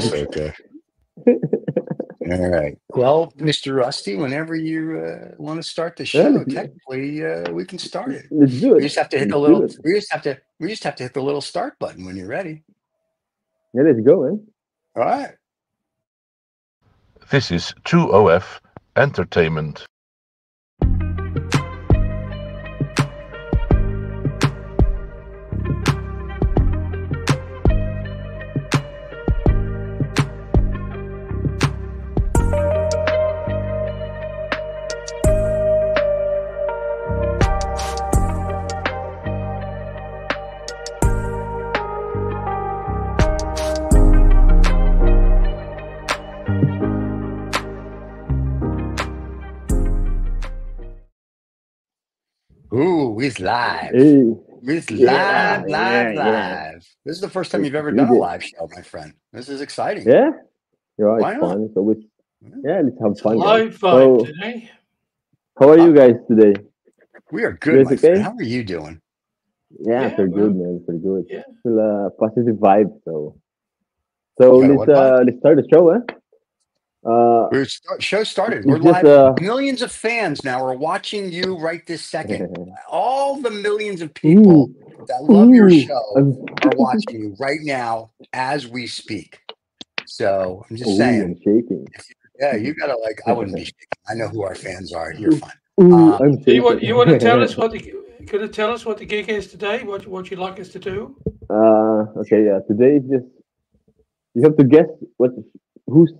It's okay. All right. Well, Mr. Rusty, whenever you want to start the show, technically we can start it. Let's do it. We just have to hit We just have to hit the little start button when you're ready. Yeah, let's go, man. All right. This is 2OF Entertainment. We's live. We's live. This is the first time you've ever done a live show, my friend. This is exciting. Yeah. You're right. Why not? So yeah, let's have fun. Live vibe today. How are you guys today? We are good. Okay? How are you doing? Yeah, pretty good, man. Pretty good. Yeah. Still a positive vibe. So let's start the show, eh? Show started. We're live. Millions of fans now are watching you right this second. All the millions of people that love your show are watching you right now as we speak. So I'm just saying. Yeah, you gotta like. I wouldn't be shaking. I know who our fans are. You're fine. You want to tell us what? Could you tell us what the gig is today? What you'd like us to do? Okay. Yeah. Today is just. You have to guess who's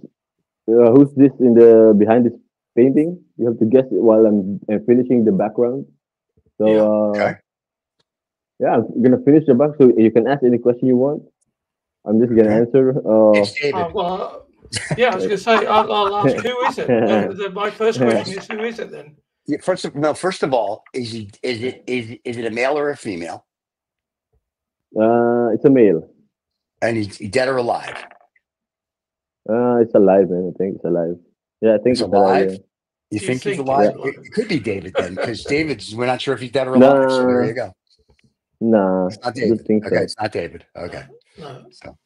this in the behind this painting? You have to guess it while I'm finishing the background. So yeah, I'm gonna finish the back. So you can ask any question you want. I'm just gonna answer. Yeah, I was gonna say I'll ask who is it. My first question is who is it then? Yeah, first of all, is it a male or a female? It's a male. And he's dead or alive? It's alive, man. I think it's alive. Yeah, I think it's alive. Yeah. You think he's alive? Yeah. It could be David then, because David's. We're not sure if he's dead or alive. So there you go. No, it's not David. It's not David. Okay. No. So,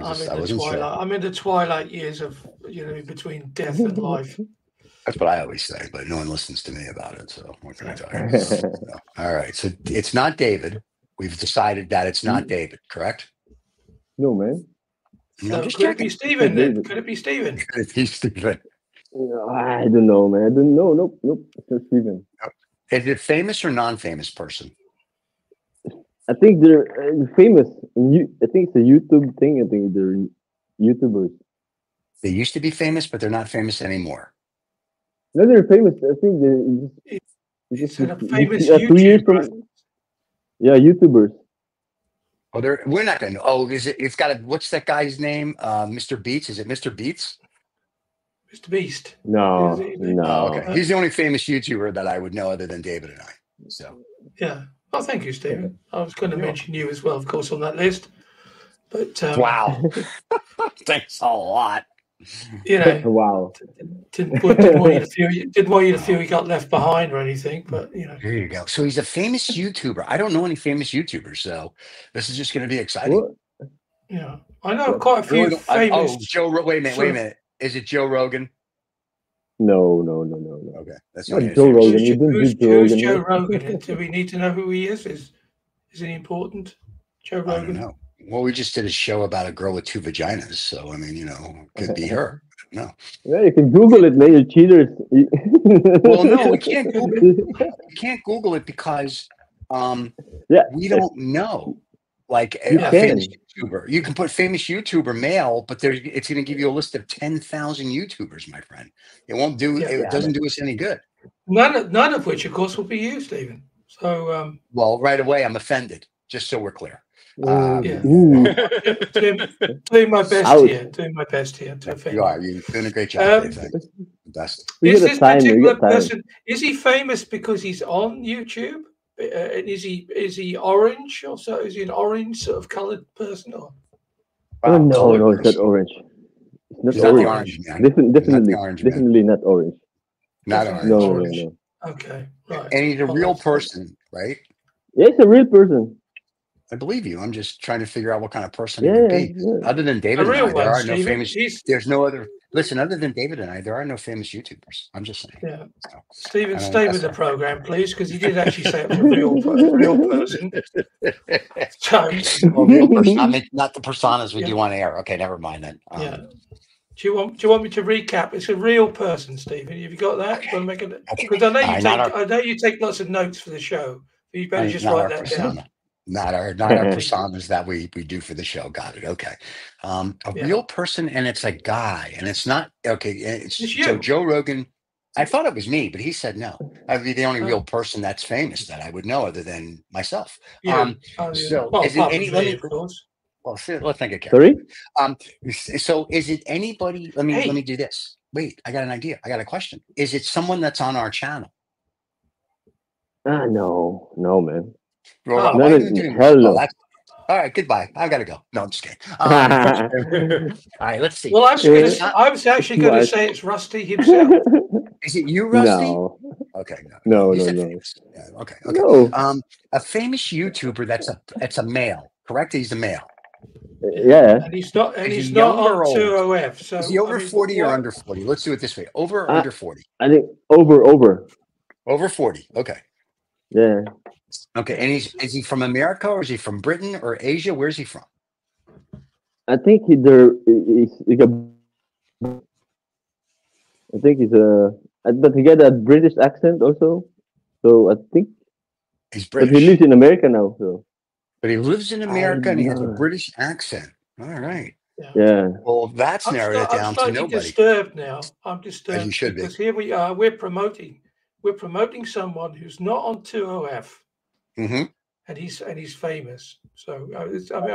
I'm in the twilight years of between death and life. That's what I always say, but no one listens to me about it. So what can I tell you? All right. So it's not David. We've decided that it's not David. Correct? No, man. No, could it be Steven then? Could it be Steven? Could it be Steven? I don't know, man. I don't know. Nope. It's not Steven. Is it famous or non-famous person? I think they're famous. I think it's a YouTube thing. I think they're YouTubers. They used to be famous, but they're not famous anymore. No, they're famous. I think they're just famous. 2 years from. Yeah, YouTubers. Oh, we're not going to. Oh, is it? It's got a. What's that guy's name? Mr. Beats. Is it Mr. Beats? Mr. Beast. No. Oh, okay. He's the only famous YouTuber that I would know, other than David and I. So. Yeah. Oh, thank you, Stephen. I was going to mention you as well, of course, on that list. But wow, thanks a lot. Wow. Didn't want you to feel he got left behind or anything, but There you go. So he's a famous YouTuber. I don't know any famous YouTubers, so this is just going to be exciting. What? Yeah, I know quite a few famous. Wait a minute. Is it Joe Rogan? No. Okay, that's not Joe Rogan. Who's Joe Rogan? Do we need to know who he is? Is it important? Joe Rogan. I don't know. Well, we just did a show about a girl with two vaginas, so I mean, could be her. No, yeah, you can Google it, man. You cheaters. Well, no, we can't Google it. We can't Google it because we don't know. Like a famous YouTuber, you can put famous YouTuber male, but it's going to give you a list of 10,000 YouTubers, my friend. It won't do. It doesn't do us any good. None of which, of course, will be you, Stephen. So, well, right away, I'm offended. Just so we're clear. Doing my best here. You're doing a great job. Is this particular person? Is he famous because he's on YouTube? And is he orange? Also, is he an orange sort of coloured person? Or? Oh no, it's not orange. Definitely not orange. Not orange. No. Okay, right. And he's a real person, right? Yeah, he's a real person. I believe you. I'm just trying to figure out what kind of person he would be. Yeah. Other than David and I, there are no famous. There's no other. Listen, other than David and I, there are no famous YouTubers. I'm just saying. Yeah. So, Stephen, stay with the program, please, because he did actually say it was a real person. So, well, real person. I mean, not the personas we do on air. Okay, never mind then. Do you want me to recap? It's a real person, Stephen. Have you got that? Because I know you take lots of notes for the show. You better just write that down. Not our personas that we do for the show. Got it. Okay. Real person, and it's a guy, and it's not okay. It's you. So Joe Rogan. I thought it was me, but he said no. I'd be the only real person that's famous that I would know other than myself. Yeah. Let's think of character. So is it anybody? Let me do this. Wait, I got an idea. I got a question. Is it someone that's on our channel? No, man. All right, goodbye. I've got to go. No, I'm just kidding. All right, let's see. Well, I was actually going to say it's Rusty himself. Is it you, Rusty? No. Okay. No. Yeah, okay. No. A famous YouTuber that's a male, correct? He's a male. Yeah. And he's not on 2OF. So is he over 40 or under 40? Let's do it this way. Over or under 40? I think over. Over 40. Okay. Yeah. Okay, and is he from America or is he from Britain or Asia? Where's he from? I think but he got a British accent also. So I think he's British. But he lives in America now. So. But he lives in America and he has a British accent. All right. Yeah. Well, that's narrowed it down to nobody. I'm disturbed now. I'm disturbed. As you should be. Because here we are. We're promoting someone who's not on 2OF. Mm-hmm. And he's famous. So are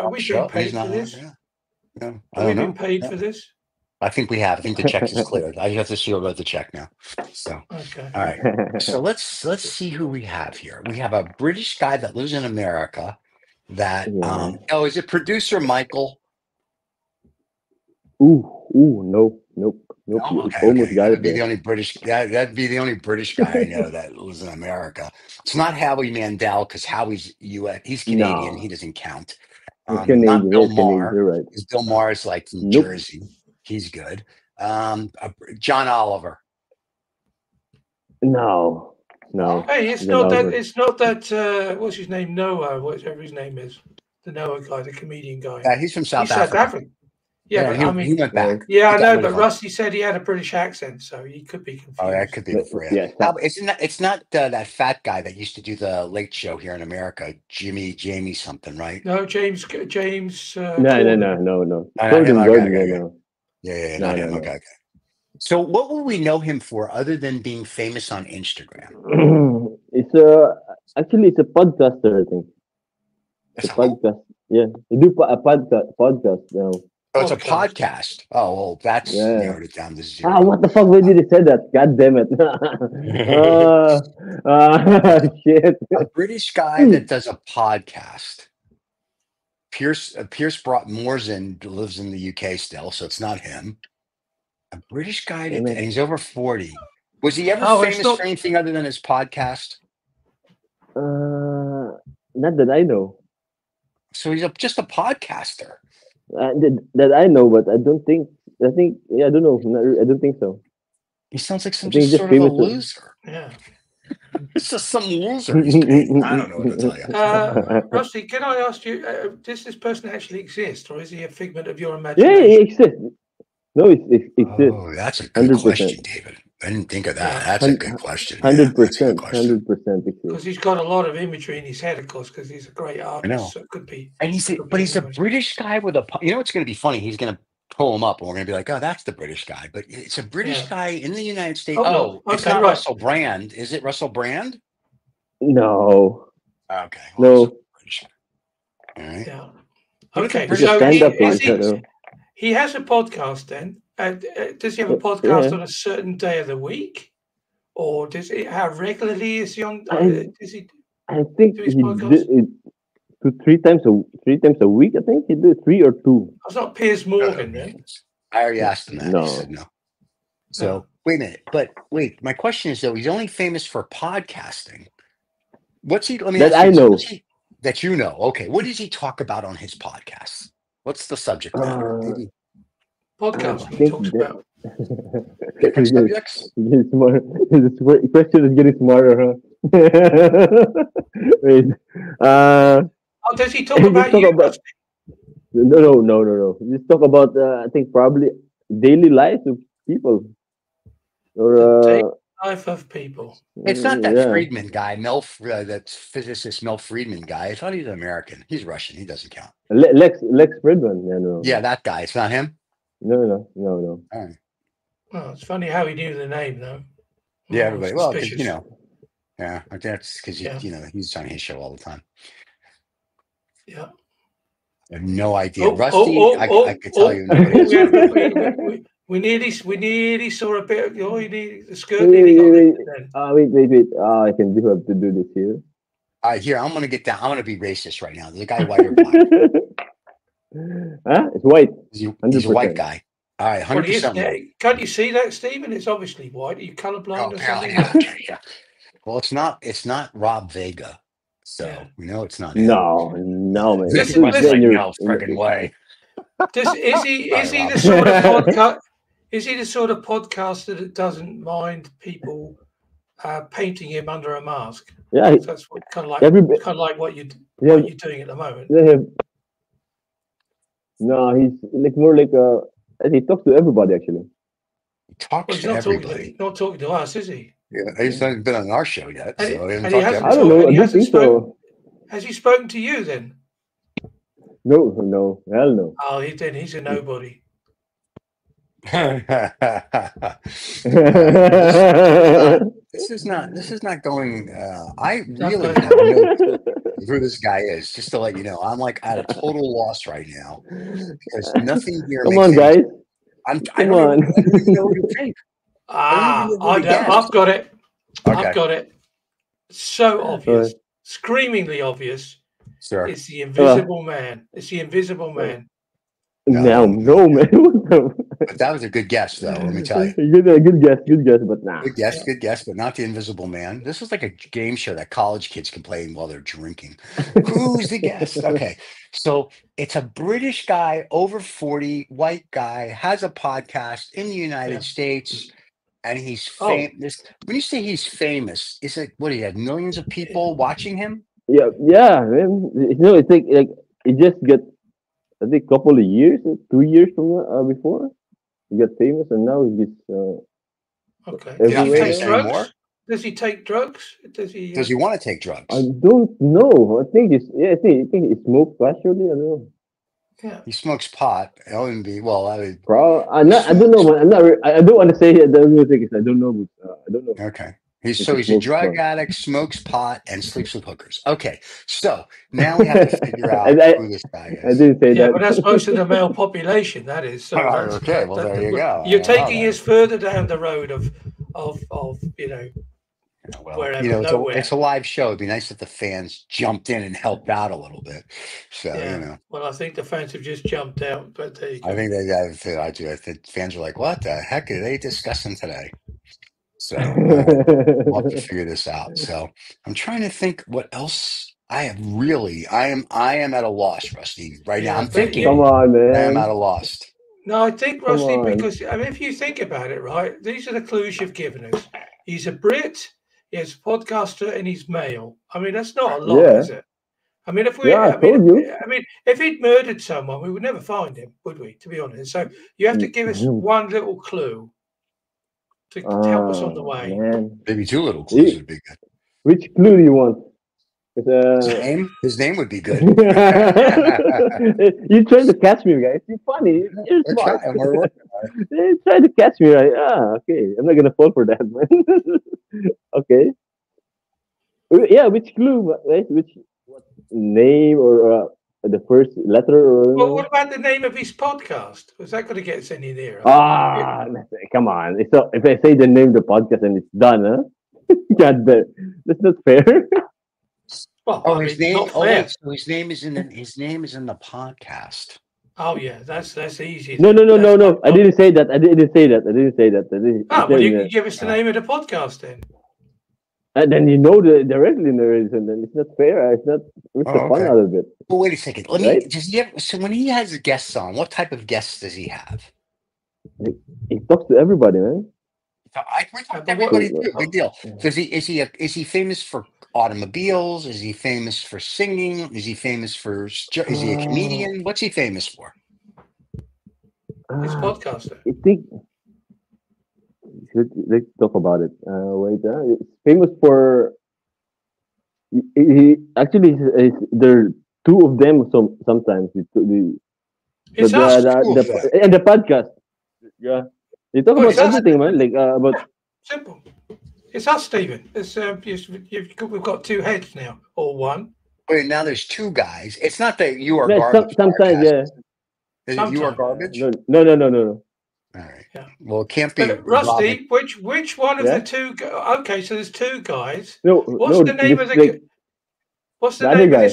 we being paid for this? Have we been paid for this? I think we have. I think the check is cleared. I have to see who wrote the check now. So okay. All right. So let's see who we have here. We have a British guy that lives in America. Is it producer Michael? Nope. Oh, okay, that'd be the only British. That'd be the only British guy I know that lives in America. It's not Howie Mandel because Howie's U.S. He's Canadian. No. He doesn't count. Not Bill Maher. You're right. Bill Maher's like from Jersey. He's good. John Oliver. No. Hey, it's not that. What's his name? Noah, whatever his name is. The Noah guy, the comedian guy. Yeah, he's from South Africa. Yeah, but he went back. Yeah, I know, but Rusty said he had a British accent, so he could be confused. Oh, that could be for real. Yeah. No, it's not that fat guy that used to do the late show here in America, Jamie something, right? No, James. No. Gordon. No. Okay. So, what will we know him for other than being famous on Instagram? It's a podcaster, I think. It's a podcast. Yeah, they do a podcast now. Oh, it's a podcast. Oh, well, that's narrowed it down to zero. What the fuck? Why did he say that? God damn it. Shit. A British guy that does a podcast. Piers Morgan lives in the UK still, so it's not him. A British guy, and he's over 40. Was he ever famous for anything other than his podcast? Not that I know. So he's just a podcaster. That I know, but I don't know. I don't think so. He sounds like some sort of a loser. Yeah, it's just some loser. I don't know what to tell you. Rusty, can I ask you? Does this person actually exist, or is he a figment of your imagination? Yeah, he exists. No, it exists. Oh, that's a good 100%. Question, David. I didn't think of that. That's a good question. 100%. 100%. Because he's got a lot of imagery in his head, of course, because he's a great artist. I know. So it could be. And he's a British guy with a. You know, it's going to be funny. He's going to pull him up, and we're going to be like, "Oh, that's the British guy." But it's a British guy in the United States. It's not Russell Brand, is it? Russell Brand? No. Okay. Well, no. All right. Yeah. Okay. He has a podcast then. Does he have a podcast on a certain day of the week, or does it? How regularly is he on? I think do his podcast? Three times a week. I think he did 3 or 2. That's not Piers Morgan, then. I already asked him that. No. He said no. So wait a minute. But wait, my question is though, he's only famous for podcasting. What's he? Let me ask you, I know. That you know. Okay. What does he talk about on his podcast? What's the subject matter? Podcast. He talks about different subjects. The question is getting smarter, huh? Oh, does he talk about you? No. Just talk about, I think, probably daily life of people. Or, life of people. It's not that Friedman guy, that physicist Mel Friedman guy. I thought he's American. He's Russian. He doesn't count. Lex Fridman. Yeah, no. Yeah, that guy. It's not him? No. All right. Well, it's funny how he knew the name, though. Yeah, everybody. Well, you know. Yeah, that's because, you know, he's on his show all the time. Yeah. I have no idea. Rusty, I could tell you. We nearly saw a bit of the skirt. Wait. I can do have to do this here. All right, here, I'm going to get down. I'm going to be racist right now. Is the guy white or black? Huh? It's white. He's a white guy. All right, 100%. Well, can't you see that, Stephen? It's obviously white. Are you colorblind or something? Yeah. Well, it's not Rob Vega. So, we know it's not him. No, man. This is no freaking way. Is he the sort of podcaster that doesn't mind people painting him under a mask? Yeah, that's kind of like what you're doing at the moment. Yeah. No, he's like more like he talks to everybody actually. He talks to everybody. He's not talking to us, is he? Yeah, he's not been on our show yet. I don't know. I don't think so. Has he spoken to you then? No, hell no. Oh, he's a nobody. This is not going. I really have no clue who this guy is. Just to let you know, I'm like at a total loss right now because nothing here. Come on, guys! I don't even know what you think. I've got it. Okay. I've got it. So obvious, screamingly obvious. Sure. It's the Invisible Man. It's the Invisible Man. No, man. But that was a good guess, though. Let me tell you. Good guess, but nah. Good guess, but not the Invisible Man. This is like a game show that college kids can play while they're drinking. Who's the guest? Okay, so it's a British guy, over 40, white guy, has a podcast in the United States, and he's famous. Oh. When you say he's famous, is it what he had millions of people watching him? Yeah. You know, it's like it just got, I think, a couple of years, 2 years from before. He got famous, and now he gets everywhere. Does he take drugs? Does he want to take drugs? I don't know. I think he smokes actually. I don't know. Yeah, he smokes pot. LMB. Well, I would. Bro, I don't know. Man. I don't want to say. I don't know. I don't know. Okay. He's a drug addict, smokes pot, and sleeps with hookers. Okay, so now we have to figure out who this guy is. I didn't say that. But that's most of the male population, that is. So okay, well, there you go. You're taking us further down the road of you know, well, wherever, you know, it's a live show. It'd be nice if the fans jumped in and helped out a little bit. So, you know. Well, I think the fans have just jumped out. But I think I think fans are like, what the heck are they discussing today? So we'll have to figure this out. So I'm trying to think what else I have really. I am at a loss, Rusty. Right now, I'm thinking. Come on, man. I am at a loss. No, I think, Rusty, because I mean, if you think about it, right? These are the clues you've given us. He's a Brit. He's a podcaster, and he's male. I mean, that's not a lot, is it? I mean, if he'd murdered someone, we would never find him, would we? To be honest. So you have to give us one little clue. To help us on the way. Man. Maybe two little clues would be good. Which clue do you want? His name would be good. You trying to catch me, guys. You're funny. You're smart. You trying to catch me, right? Okay. I'm not going to fall for that, man. Okay. Yeah, which clue, right? What name or the first letter? Or well, what about the name of his podcast? Was that going to get us any nearer? Come on! So if I say the name of the podcast and it's done, huh? God, that's not fair. Well, his name is in the podcast. Oh yeah, that's easy. No. I didn't say that. I didn't say that. I didn't say that. Well, you can give us the name of the podcast then. And then you know the wrestling there is, and then it's not fair. It's not. What's the fun out of it? Well, wait a second. So when he has guests on, what type of guests does he have? He talks to everybody, man. We're talking to everybody too. Big deal. Does he? Is he famous for automobiles? Is he famous for singing? Is he famous for? Is he a comedian? What's he famous for? He's a podcaster. I think. Let's talk about it. Famous for he actually is there are two of them. Sometimes and the podcast. Yeah, they talk about everything, man. Like about simple. It's us, Stephen. It's we've got two heads now, or one. Wait, now there's two guys. It's not that you are garbage. Sometimes, yeah. Is it you are garbage? No. All right. Yeah. Well, it can't be Rusty. Which one of the two? Okay, so there's two guys. What's the name of this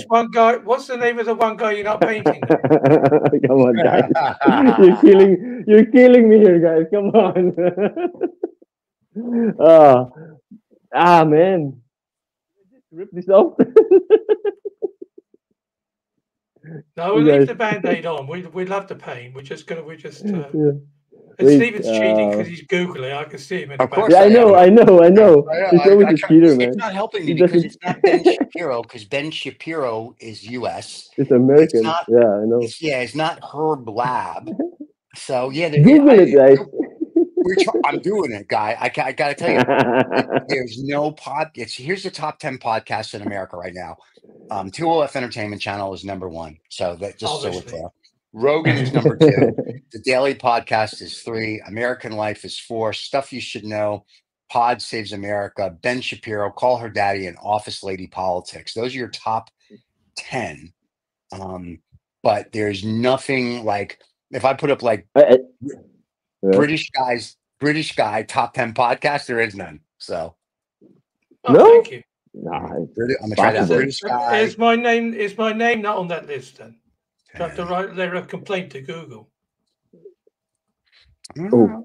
one guy? What's the name of the one guy you're not painting? Come on, guys! You're killing me here, guys. Come on! Man! Rip this off. No, we'll leave the band-aid on. We love the pain. We're just. Steven's cheating because he's googling. I can see him in the back. Yeah, I know. He's always a cheater, man. It's not helping me because it's not Ben Shapiro, because Ben Shapiro is US. It's American. It's not, I know. It's not Herb Lab. So, Google it, guys. I'm doing it, guy. I got to tell you, there's no podcast. Here's the top 10 podcasts in America right now. 2OF Entertainment Channel is #1. So, so it's there. Rogan is #2. The Daily Podcast is 3. American Life is 4. Stuff You Should Know. Pod Saves America. Ben Shapiro, Call Her Daddy, and Office Lady Politics. Those are your top 10. But there's nothing like if I put up British guy top 10 podcast, there is none. So thank you. Nah, I'm gonna try that. British guy. Is my name not on that list then? Do I have to write a complaint to Google? Oh.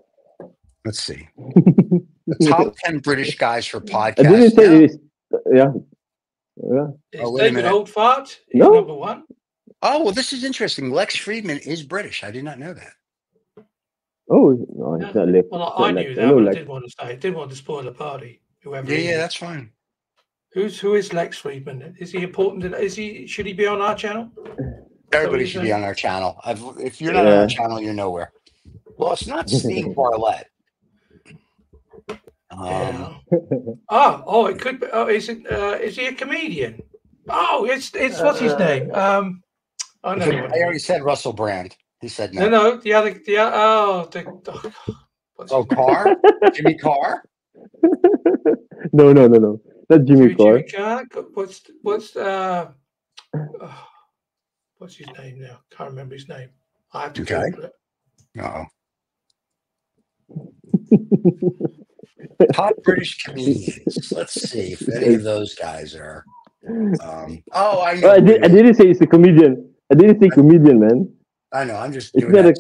Let's see. The top 10 British guys for podcasts. I didn't say it is. Yeah. Is David Oldfart #1? Oh, well, this is interesting. Lex Fridman is British. I did not know that. Oh, no, it's not Lex. Well, I knew that, but I didn't want to say it. Didn't want to spoil the party. Yeah, that's fine. Who is Lex Fridman? Is he important? Should he be on our channel? Everybody should be on our channel. If you're not on our channel, you're nowhere. Well, it's not Steve Barlett. It could be. Is he a comedian? Oh, it's what's his name? I know. I already said Russell Brand. He said no. No, Carr? Jimmy Carr? No. Not Jimmy Carr. Jimmy Carr. What's his name now? Can't remember his name. I have to Google it. Top British comedians. Let's see if any of those guys are. I know. I didn't say it's a comedian. I didn't say comedian, man. I know. I'm just doing that.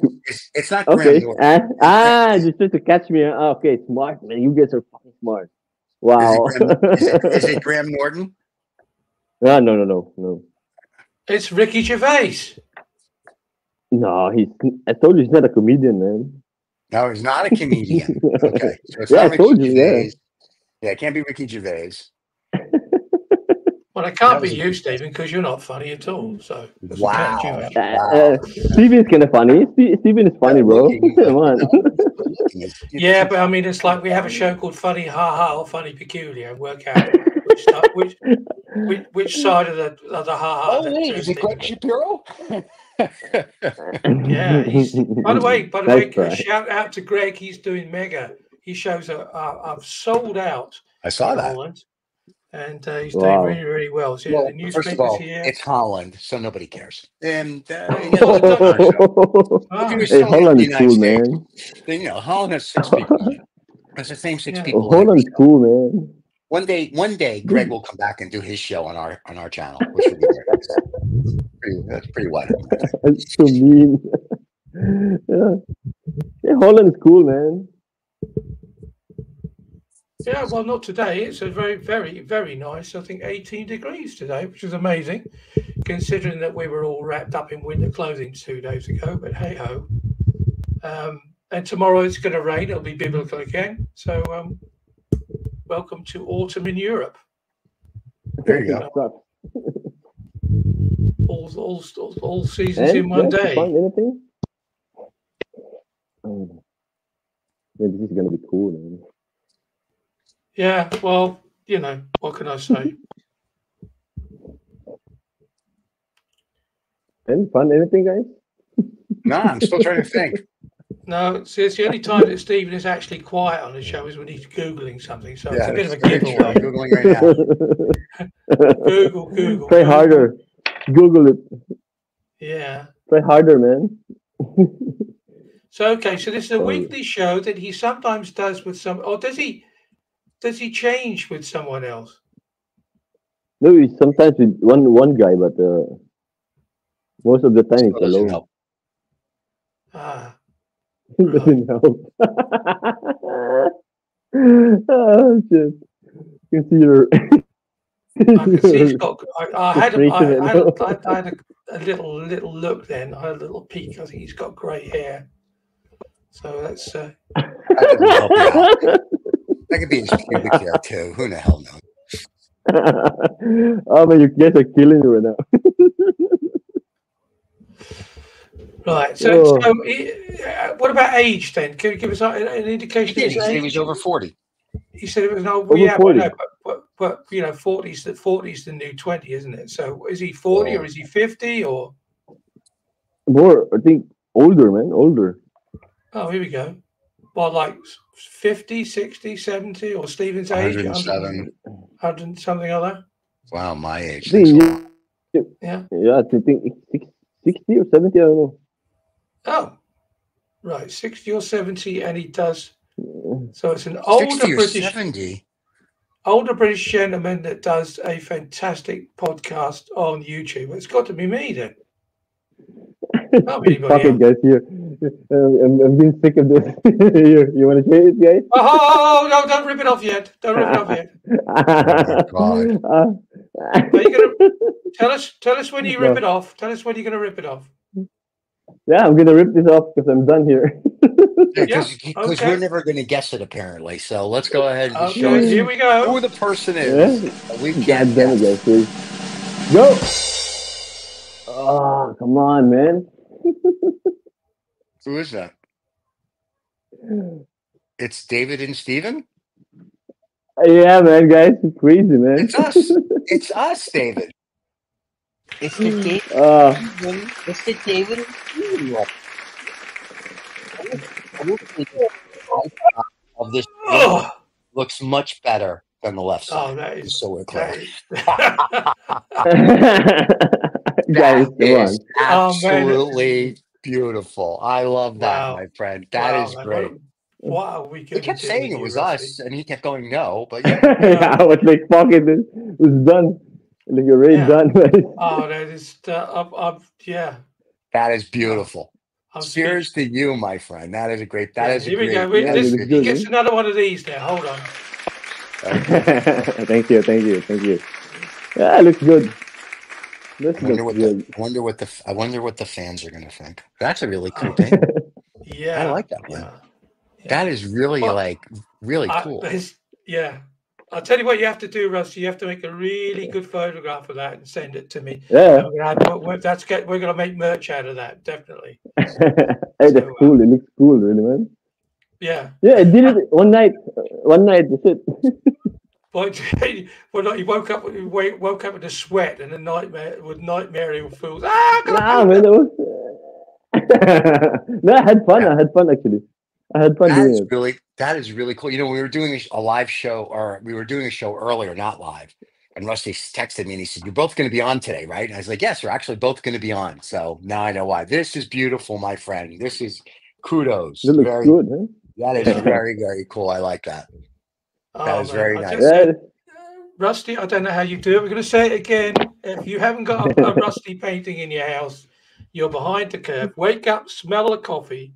It's not Graham Norton. Just trying to catch me. Okay, smart, man. You guys are fucking smart. Wow. Is it Graham Norton? No. It's Ricky Gervais. No, I told you he's not a comedian, man. No, he's not a comedian. Okay. So it's not Ricky Gervais. Yeah, it can't be Ricky Gervais. Well, it can't be you, Stephen, because you're not funny at all. So wow. Stephen's kind of funny. Stephen is funny, bro. Come on. Yeah, but I mean, it's like we have a show called Funny Ha Ha or Funny Peculiar and work out which side of the ha-ha? Oh, wait, is it Greg Shapiro? Yeah. By the way, shout out to Greg. He's doing mega. He shows are sold out. I saw that. Holland, and he's doing really, really well. So the newspapers first of all, here. It's Holland, so nobody cares. And Holland is cool, man. Holland has 6 people. It's the same 6 people. Holland's cool, man. One day, Greg will come back and do his show on our channel, which will be great. That's pretty wild. That's so mean. Yeah, Holland's cool, man. Yeah, well, not today. It's a very, very, very nice, I think, 18 degrees today, which is amazing, considering that we were all wrapped up in winter clothing 2 days ago, but hey-ho. And tomorrow it's going to rain. It'll be biblical again. So welcome to autumn in Europe. There you go. All seasons in one day. Anything? Yeah, this is going to be cool, man. Yeah, well, you know, what can I say? Any fun, anything, guys? Nah, I'm still trying to think. No, see, it's the only time that Stephen is actually quiet on the show is when he's Googling something. So yeah, it's a bit of a giveaway. Googling right now. Google. Try harder. Google it. Yeah. Try harder, man. So, okay, so this is a weekly show that he sometimes does with some, or does he? Does he change with someone else? No, sometimes with one guy, but most of the time it's alone. Help. Ah, it doesn't help. Oh, shit. Consider. I had a little look then. I had a little peek. I think he's got grey hair. So that's. That doesn't help. I could be in pubic hair too. Who the hell knows? Oh, man, you guys are killing me right now. Right. So, what about age then? Can you give us an indication? He said he was over 40. He said it was but you know, 40's the new 20, isn't it? So, is he 40 or is he 50 or more? I think older, man, older. Oh, here we go. Well, like 50, 60, 70, or Stephen's age? 107. 100 something other? Wow, my age. Yeah, I think 60 or 70, I don't know. Oh, right, 60 or 70, and he does. So it's an older British gentleman that does a fantastic podcast on YouTube. It's got to be me then. Fucking guys here. I'm getting sick of this. You want to say it, guys? Oh, no, don't rip it off yet. Don't rip it off yet. Oh, God. Are you gonna tell us when you rip it off? Tell us when you're gonna rip it off. Yeah, I'm gonna rip this off because I'm done here. Because we're never gonna guess it apparently. So let's go ahead and show us here we go. Who the person is. Yeah. We can't guess it. Go. Oh, come on, man. Who is that? It's David and Steven? Yeah, man, guys. It's crazy, man. It's us. It's us, David. It's the David. It's the David and Steven. Oh. Looks much better than the left side. Oh, that is so we're clear. Guys, is absolutely beautiful. I love that, my friend. That is great. Wow, we kept saying it was us, and he kept going no, but yeah, I was like, "Fuck it, it was done." Like you're already done. Right? Oh, that is, that is beautiful. Cheers to you, my friend. That is a great. That is. Here we go. He gets another one of these. There, hold on. Thank you. Yeah, it looks good. I wonder what the fans are going to think. That's a really cool thing. Yeah, I like that one. Yeah. That is really cool. Yeah, I'll tell you what you have to do, Rusty. You have to make a really good photograph of that and send it to me. Yeah, we're going to make merch out of that, definitely. Hey, that's cool. It looks cool, really, man. Yeah. Yeah, I did it one night. That's it. Well, he woke up in a sweat and a nightmare with nightmarial feels. Man, no, I had fun. Yeah. I had fun actually. I had fun. That is really cool. You know, we were doing a live show, or we were doing a show earlier, not live. And Rusty texted me and he said, "You're both going to be on today, right?" And I was like, "Yes, we're actually both going to be on." So now I know why. This is beautiful, my friend. This is kudos. That looks good, huh? That is very, very cool. I like that. That was very nice. Said, Rusty, I don't know how you do it. We're going to say it again. If you haven't got a Rusty painting in your house, you're behind the curve. Wake up, smell the coffee,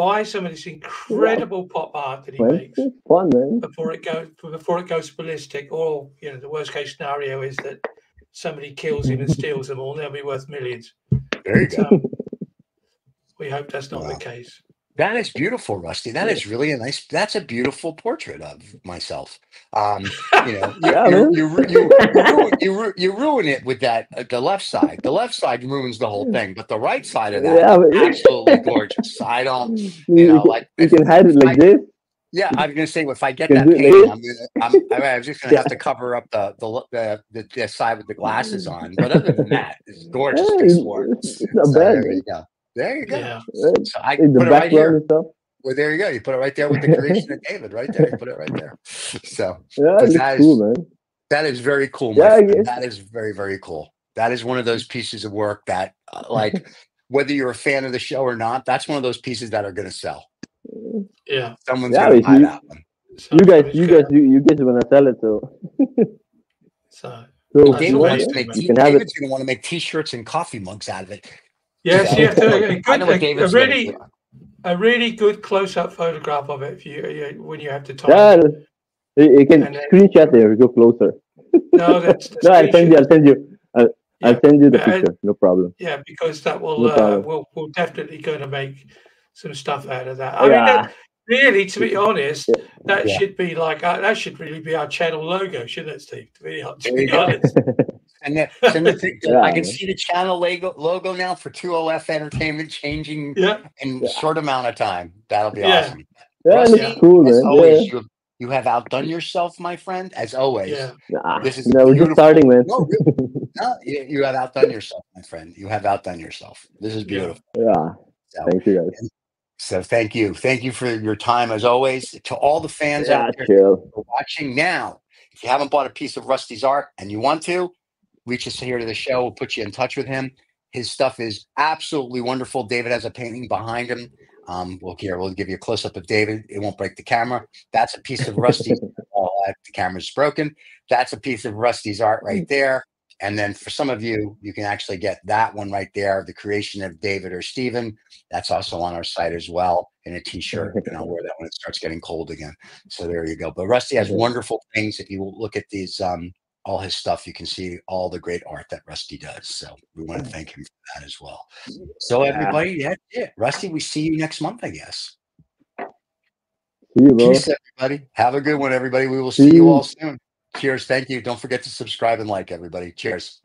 buy some of this incredible pop art that he makes before it goes ballistic, or you know, the worst case scenario is that somebody kills him and steals them all. They'll be worth millions. There you go. We hope that's not the case. That is beautiful, Rusty. That is really a nice. That's a beautiful portrait of myself. You know, you ruin it with that. The left side. The left side ruins the whole thing. But the right side of that is absolutely gorgeous. I don't. You know, like you can hide it like this. Yeah, I was going to say if I get that painting, I'm just going to have to cover up the side with the glasses on. But other than that, it's gorgeous. It's not bad. There you go. There you go. Yeah. So I put it right here. Well, there you go. You put it right there with the creation of David, right there. You put it right there. So yeah, that is very cool. Yeah, that is very, very cool. That is one of those pieces of work that, like, whether you're a fan of the show or not, that's one of those pieces that are going to sell. Yeah, someone's going to buy that one. You guys are going to sell it too. So David's going to want to make T-shirts and coffee mugs out of it. Yes, yes. A really good close-up photograph of it. If you when you have the time, you can screenshot there. Go closer. No, that's no. I'll send you. I'll send you the picture. No problem. Yeah, because that will we'll definitely going to make some stuff out of that. I mean, that, really, to be honest, that should be like that should really be our channel logo, shouldn't it, Steve? To be honest. And I can see the channel logo now for 2OF Entertainment changing in a short amount of time. That'll be awesome. Rusty, cool, as always, you have outdone yourself, my friend. As always, this is we're just starting, man. No, you have outdone yourself, my friend. You have outdone yourself. This is beautiful. So, thank you, guys. So thank you for your time, as always. To all the fans out there who are watching now, if you haven't bought a piece of Rusty's art and you want to. Reach us here to the show. We'll put you in touch with him. His stuff is absolutely wonderful. David has a painting behind him. We'll give you a close-up of David. It won't break the camera. That's a piece of Rusty's. The camera's broken. That's a piece of Rusty's art right there. And then for some of you, you can actually get that one right there, the creation of David or Stephen. That's also on our site as well in a T-shirt. And I'll wear that when it starts getting cold again. So there you go. But Rusty has wonderful things. If you look at these all his stuff, you can see all the great art that Rusty does. So we want to thank him for that as well. So everybody, that's it. Rusty, we see you next month, I guess. See you, Peace, everybody. Have a good one, everybody. We will see you all soon. Cheers. Thank you. Don't forget to subscribe and like, everybody. Cheers.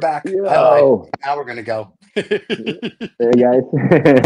Back. Now we're gonna go. Hey guys.